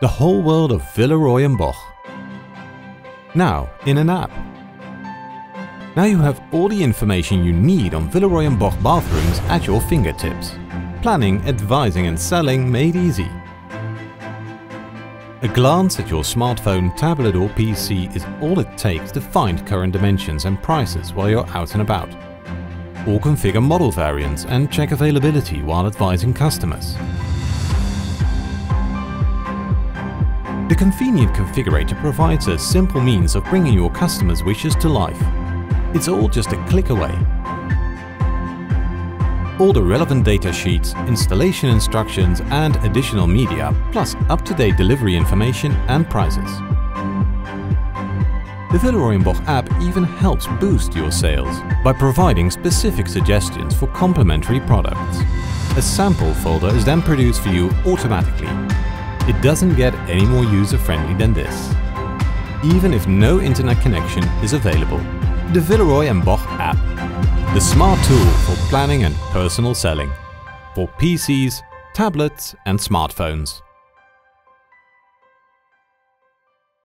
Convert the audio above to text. the whole world of Villeroy & Boch. Now in an app. Now you have all the information you need on Villeroy & Boch bathrooms at your fingertips. Planning, advising and selling made easy. A glance at your smartphone, tablet or PC is all it takes to find current dimensions and prices while you're out and about. Or configure model variants and check availability while advising customers. The convenient configurator provides a simple means of bringing your customers' wishes to life. It's all just a click away. All the relevant data sheets, installation instructions and additional media, plus up-to-date delivery information and prices. The Villeroy & Boch app even helps boost your sales by providing specific suggestions for complementary products. A sample folder is then produced for you automatically. It doesn't get any more user-friendly than this, even if no internet connection is available. The Villeroy & Boch app, the smart tool for planning and personal selling, for PCs, tablets and smartphones.